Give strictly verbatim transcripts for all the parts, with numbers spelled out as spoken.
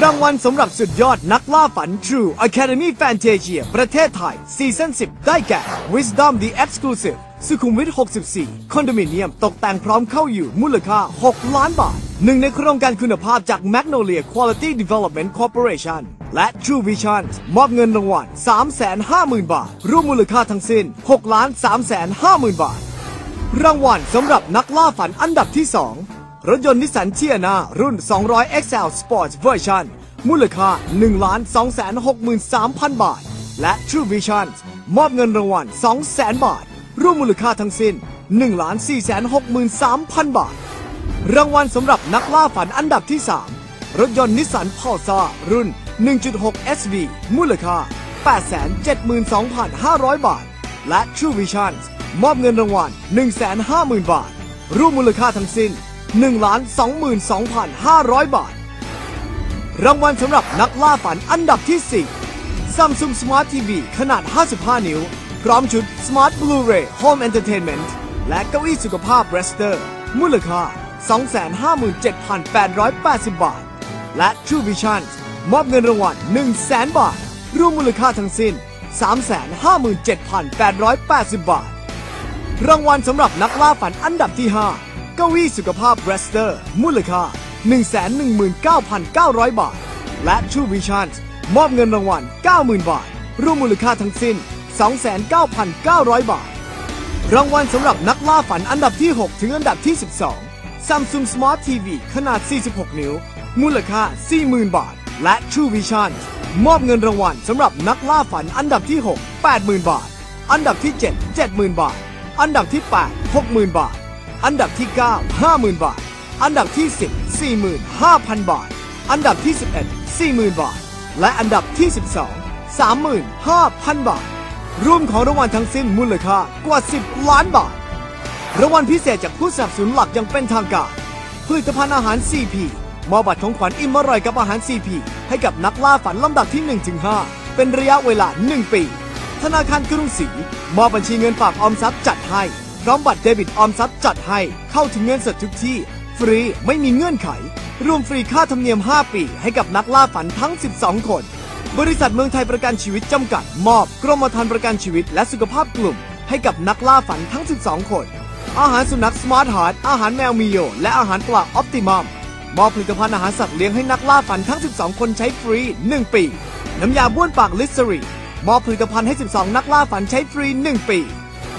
รางวัลสำหรับสุดยอดนักล่าฝัน True Academy Fantasia ประเทศไทยซีซั่นสิบได้แก่ Wisdom the Exclusive สุขุมวิทหกสิบสี่คอนโดมิเนียมตกแต่งพร้อมเข้าอยู่มูลค่าหกล้านบาทหนึ่งในโครงการคุณภาพจาก Magnolia Quality Development Corporation และ True Vision มอบเงินรางวัล สามแสนห้าหมื่นบาทรวมมูลค่าทั้งสิ้น หกล้านสามแสนห้าหมื่นบาทรางวัลสำหรับนักล่าฝันอันดับที่สองรถยนต์นิสสันเชียนารุ่น สองร้อย เอ็กซ์ แอล Sport Version มูลค่า หนึ่งล้านสองแสนหกหมื่นสามพันบาทและ True Vision มอบเงินรางวัล สองแสนบาทรวมมูลค่าทั้งสิ้น หนึ่งล้านสี่แสนหกหมื่นสามพันบาทรางวัลสำหรับนักล่าฝันอันดับที่สามรถยนต์นิสสันพาลซารุ่น หนึ่งจุดหก เอส วี มูลค่า แปดแสนเจ็ดหมื่นสองพันห้าร้อยบาทและ True Vision มอบเงินรางวัล หนึ่งแสนห้าหมื่นบาทรวมมูลค่าทั้งสิ้นหนึ่งล้านสองหมื่นสองพันห้าร้อยบาทรางวัลสำหรับนักล่าฝันอันดับที่สี่ Samsung Smart ที วี ขนาดห้าสิบห้านิ้วพร้อมชุด Smart Blu-ray Home Entertainment และเก้าอี้สุขภาพ Brester มูลค่า สองแสนห้าหมื่นเจ็ดพันแปดร้อยแปดสิบบาทและ True Vision มอบเงินรางวัล หนึ่งแสนบาทรวมมูลค่าทั้งสิ้น สามแสนห้าหมื่นเจ็ดพันแปดร้อยแปดสิบบาทรางวัลสำหรับนักล่าฝันอันดับที่ห้าเก้าอี้สุขภาพ Brester มูลค่า หนึ่งแสนหนึ่งหมื่นเก้าพันเก้าร้อยบาทและ True Vision มอบเงินรางวัล เก้าหมื่นบาทรวมมูลค่าทั้งสิ้น สองแสนเก้าพันเก้าร้อยบาทรางวัลสำหรับนักล่าฝันอันดับที่หกถึงอันดับที่สิบสอง Samsung Smart ที วี ขนาดสี่สิบหกนิ้วมูลค่า สี่หมื่นบาทและ True Vision มอบเงินรางวัลสำหรับนักล่าฝันอันดับที่หก แปดหมื่นบาทอันดับที่เจ็ด เจ็ดหมื่นบาทอันดับที่แปด หกหมื่นบาทอันดับที่เก้า ห้าหมื่นบาทอันดับที่สิบ สี่หมื่นห้าพันบาทอันดับที่สิบเอ็ด สี่หมื่นบาทและอันดับที่สิบสอง สามหมื่นห้าพันบาทรวมของรางวัลทั้งสิ้นมูลค่ากว่าสิบล้านบาทรางวัลพิเศษจากผู้สนับสนุนหลักอย่างเป็นทางการผลิตภัณฑ์อาหาร ซี พี มอบบัตรของขวัญอิ่มอร่อยกับอาหาร ซี พี ให้กับนักล่าฝันลำดับที่ หนึ่งถึงห้า เป็นระยะเวลาหนึ่งปีธนาคารกรุงศรีมอบบัญชีเงินฝากออมทรัพย์จัดให้พร้อมบัตรเดบิตออมทรัพย์จัดให้เข้าถึงเงินสดทุกที่ฟรีไม่มีเงื่อนไขรวมฟรีค่าธรรมเนียมห้าปีให้กับนักล่าฝันทั้งสิบสองคนบริษัทเมืองไทยประกันชีวิตจำกัดมอบกรมธรรม์ประกันชีวิตและสุขภาพกลุ่มให้กับนักล่าฝันทั้งสิบสองคนอาหารสุนัขสมาร์ทฮาร์ทอาหารแมวมิโยและอาหารปลาออปติมัมมอบผลิตภัณฑ์อาหารสัตว์เลี้ยงให้นักล่าฝันทั้งสิบสองคนใช้ฟรีหนึ่งปีน้ำยาบ้วนปากลิสเซอรีนมอบผลิตภัณฑ์ให้สิบสองนักล่าฝันใช้ฟรีหนึ่งปี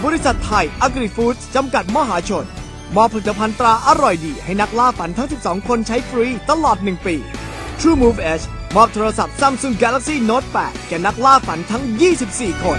บริษัทไทย Agri-Foods จำกัดมหาชนมอบผลิตภัณฑ์ตราอร่อยดีให้นักล่าฝันทั้งสิบสองคนใช้ฟรีตลอดหนึ่งปี True Move Edge มอบโทรศัพท์ Samsung Galaxy Note แปดแก่นักล่าฝันทั้งยี่สิบสี่คน